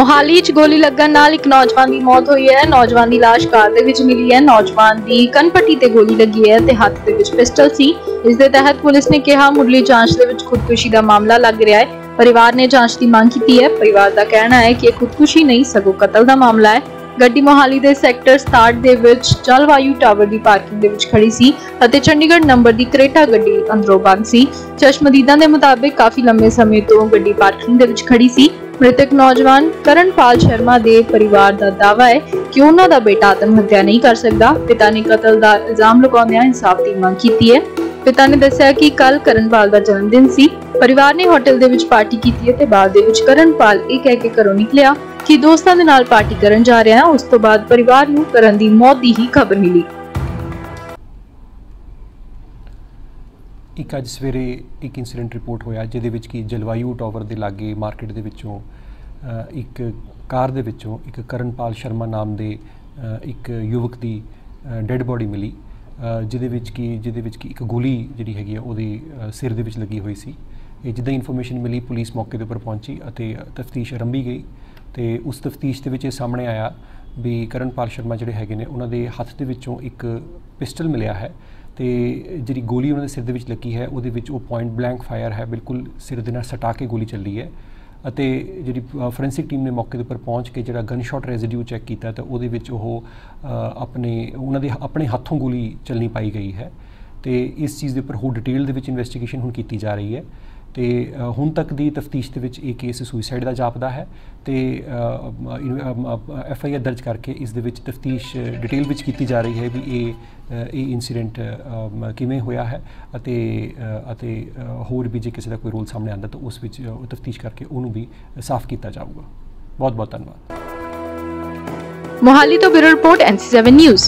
मोहाली च गोली लगन नाल एक नौजवान की मौत हुई है। नौजवान की लाश कार दे विच मिली है। नौजवान की कनपट्टी ते गोली लगी है ते हाथ दे विच पिस्टल सी। इस दे तहत पुलिस ने कहा मुढ़ली जांच दे विच खुदकुशी दा मामला लग रहा है। परिवार ने जांच की मांग की है। परिवार का कहना है कि खुदकुशी नहीं सगो कतल का मामला है। गड्डी मोहाली दे सेक्टर 67 दे विच जलवायु टावर दी पार्किंग दे विच खड़ी सी अते चंडीगढ़ नंबर दी क्रेटा गड्डी अंदरों बंद सी। चश्मदीदां दे मुताबिक काफी लंबे समय तो गड्डी पार्किंग दे विच खड़ी सी। मृतक नौजवान करण पाल शर्मा दे परिवार दा दावा है कि उन्हां दा बेटा आत्महत्या नहीं कर सकदा। पिता ने कतल दा इल्जाम लगाउंदियां इंसाफ दी मांग कीती है। पिता ने दस्सिया कि कल करण पाल दा जन्मदिन सी। परिवार ने होटल दे विच पार्टी कीती ते बाद दे विच करण पाल इह कह के घरों निकलिया कि दोस्तां दे नाल पार्टी करन जा रहा है। उस तो बाद परिवार नूं करण दी मौत दी ही खबर मिली। एक अज सवेरे एक इंसीडेंट रिपोर्ट होया जिहदे विच कि जलवायु टावर दे लागे मार्केट दे विचों एक कार दे विचों एक करण पाल शर्मा नाम दे एक युवक दी डेड बॉडी मिली जिहदे विच कि एक गोली जिहड़ी हैगी उहदे सिर दे विच लगी हुई सी। जिद्दां इन्फॉर्मेशन मिली पुलिस मौके दे उपर पहुंची अते तफ्तीश आरंभी गई ते उस तफ्तीश दे विच सामने आया भी करण पाल शर्मा जिहड़े हैगे ने उन्हां दे हत्थ दे विचों एक पिस्टल मिलिया है ते जिहड़ी गोली उन्हां दे सिर दे विच लगी है उहदे विच ओह पॉइंट ब्लैंक फायर है, बिल्कुल सिर दे नाल सटा के गोली चली है। अते जिहड़ी फोरेंसिक टीम ने मौके पर पहुँच के जिहड़ा गन शॉट रेजिड्यू चैक किया तो उहदे विच ओह अपने हत्थों गोली चलनी पाई गई है। तो इस चीज़ के उपर होर डिटेल दे विच इन्वेस्टिगेशन हुण की जा रही है। तो हुण तक की तफ्तीश दे विच केस सुइसाइड का जापदा है। तो FIR दर्ज करके इस दे विच तफ्तीश डिटेल विच की जा रही है भी ये इंसीडेंट किवें होया है अते होर भी जे किसी का कोई रोल सामने आता तो उस विच तफ्तीश करके उन्होंने भी साफ किया जाऊगा। बहुत बहुत धन्यवाद। मोहाली तो ब्यूरो रिपोर्ट NC7 न्यूज़।